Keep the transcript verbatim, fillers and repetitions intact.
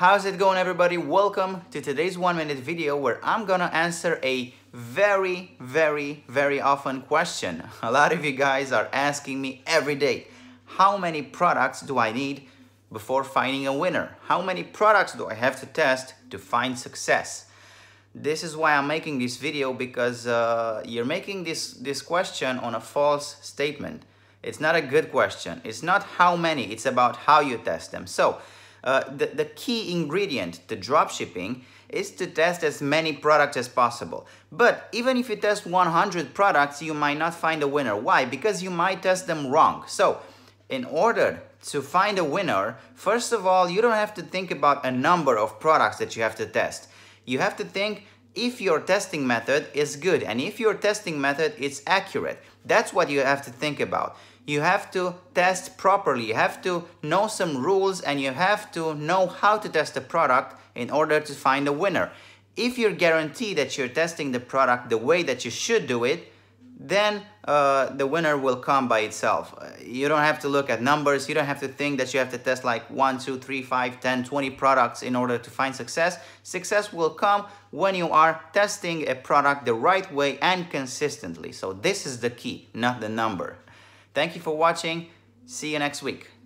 How's it going, everybody? Welcome to today's one minute video where I'm gonna answer a very, very, very often question. A lot of you guys are asking me every day, how many products do I need before finding a winner? How many products do I have to test to find success? This is why I'm making this video, because uh, you're making this, this question on a false statement. It's not a good question. It's not how many, it's about how you test them. So. Uh, the, the key ingredient to dropshipping is to test as many products as possible. But even if you test one hundred products, you might not find a winner. Why? Because you might test them wrong. So in order to find a winner, first of all, you don't have to think about a number of products that you have to test. You have to think if your testing method is good and if your testing method is accurate. That's what you have to think about. You have to test properly, you have to know some rules, and you have to know how to test a product in order to find a winner. If you're guaranteed that you're testing the product the way that you should do it, then uh, the winner will come by itself. You don't have to look at numbers, you don't have to think that you have to test like one, two, three, five, ten, twenty products in order to find success. Success will come when you are testing a product the right way and consistently. So this is the key, not the number. Thank you for watching. See you next week.